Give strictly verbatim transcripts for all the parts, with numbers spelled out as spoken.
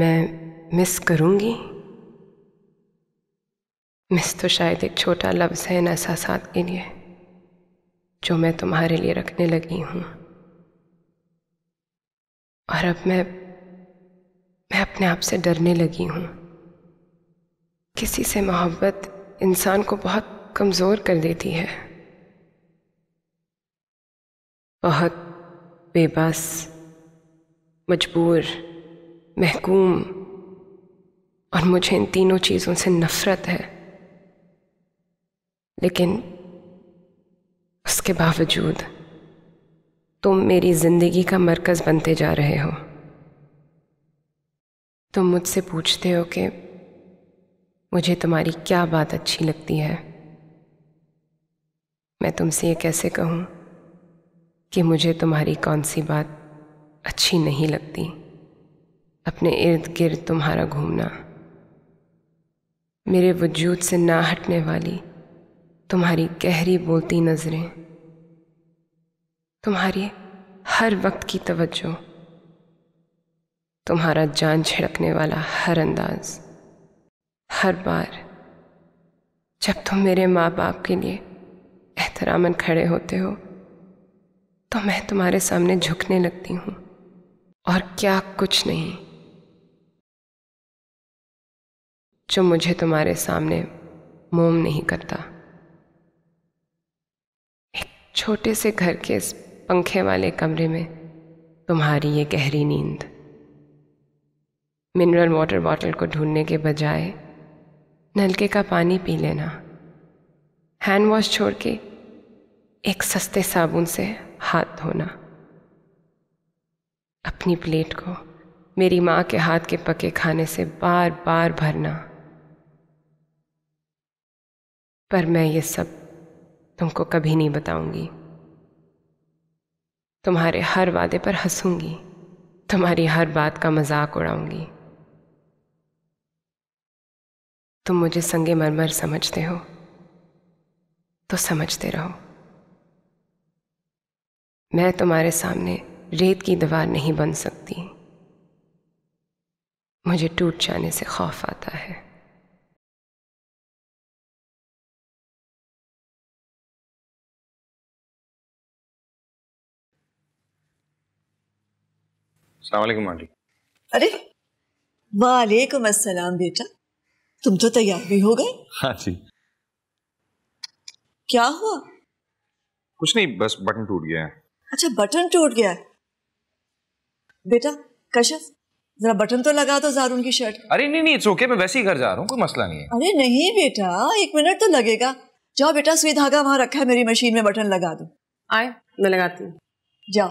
मैं मिस करूँगी। मिस तो शायद एक छोटा लफ्ज़ है इन एहसासात के लिए जो मैं तुम्हारे लिए रखने लगी हूँ। और अब मैं मैं अपने आप से डरने लगी हूँ। किसी से मोहब्बत इंसान को बहुत कमज़ोर कर देती है, बहुत बेबस, मजबूर, महकूम, और मुझे इन तीनों चीज़ों से नफ़रत है। लेकिन उसके बावजूद तुम मेरी ज़िंदगी का मरकज़ बनते जा रहे हो। तुम मुझसे पूछते हो कि मुझे तुम्हारी क्या बात अच्छी लगती है। मैं तुमसे ये कैसे कहूँ कि मुझे तुम्हारी कौन सी बात अच्छी नहीं लगती। अपने इर्द गिर्द तुम्हारा घूमना, मेरे वजूद से ना हटने वाली तुम्हारी गहरी बोलती नज़रें, तुम्हारी हर वक्त की तवज्जो, तुम्हारा जान छिड़कने वाला हर अंदाज। हर बार जब तुम मेरे माँ बाप के लिए एहतरामन खड़े होते हो तो मैं तुम्हारे सामने झुकने लगती हूँ। और क्या कुछ नहीं जो मुझे तुम्हारे सामने मोम नहीं करता। एक छोटे से घर के इस पंखे वाले कमरे में तुम्हारी ये गहरी नींद, मिनरल वाटर बॉटल को ढूंढने के बजाय नलके का पानी पी लेना, हैंड वॉश छोड़ के एक सस्ते साबुन से हाथ धोना, अपनी प्लेट को मेरी माँ के हाथ के पके खाने से बार बार भरना। पर मैं ये सब तुमको कभी नहीं बताऊंगी। तुम्हारे हर वादे पर हंसूंगी, तुम्हारी हर बात का मजाक उड़ाऊंगी। तुम मुझे संगे मरमर समझते हो तो समझते रहो। मैं तुम्हारे सामने रेत की दीवार नहीं बन सकती। मुझे टूट जाने से खौफ आता है। अस्सलाम वालेकुम आंटी। अरे वालेकुम अस्सलाम बेटा, तुम तो तैयार भी हो गए? हाँ जी। क्या हुआ? कुछ नहीं, बस बटन टूट गया है। अच्छा, बटन टूट गया है। बेटा कशफ, जरा बटन तो लगा दो ज़ारून की शर्ट। अरे नहीं नहीं, इट्स ओके, मैं वैसे ही घर जा रहा हूँ, कोई मसला नहीं है। अरे नहीं बेटा, एक मिनट तो लगेगा। जाओ बेटा, सुई धागा वहाँ रखा है मेरी मशीन में, बटन लगा दो। आए, मैं लगाती हूँ, जाओ।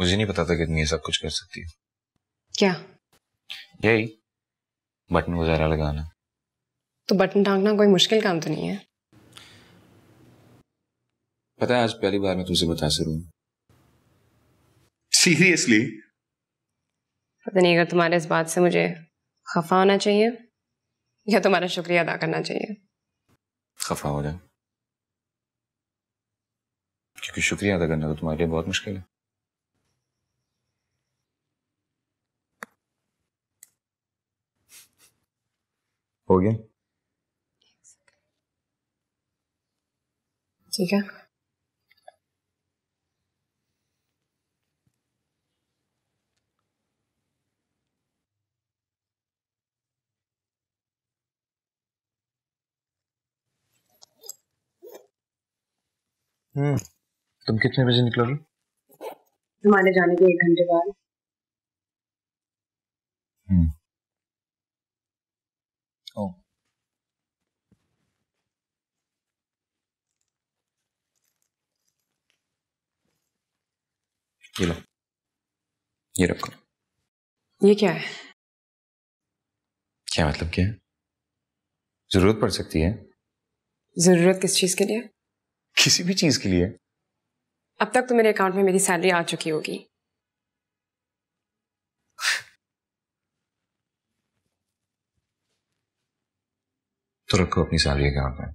मुझे नहीं पता था कि इतनी सब कुछ कर सकती है। क्या? यही बटन वगैरह लगाना। तो बटन टांगना कोई मुश्किल काम तो नहीं है। पता है, आज पहली बार मैं तुझे बता से रहूं। सीरियसली? पता नहीं, अगर तुम्हारे इस बात से मुझे खफा होना चाहिए या तुम्हारा शुक्रिया अदा करना चाहिए। खफा हो जाए, क्योंकि शुक्रिया अदा करना तो तुम्हारे लिए बहुत मुश्किल है। हो गया? ठीक है। हम्म, तुम कितने बजे निकलोगी? तुम्हारे जाने के एक घंटे बाद। हम्म। ओ, ये लो, ये रखो। ये क्या है? क्या मतलब क्या है? जरूरत पड़ सकती है। जरूरत किस चीज के लिए? किसी भी चीज के लिए। अब तक तो मेरे अकाउंट में मेरी सैलरी आ चुकी होगी। तो रखो अपनी सालिया के हाथ में।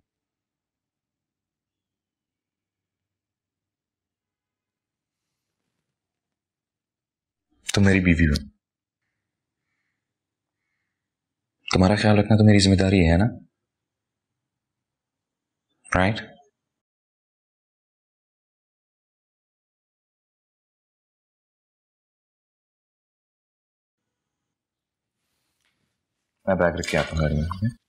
तुम मेरी बीवी हो, तुम्हारा ख्याल रखना तो मेरी जिम्मेदारी है ना, राइट? मैं बैग रख के आता हूँ गाड़ी में।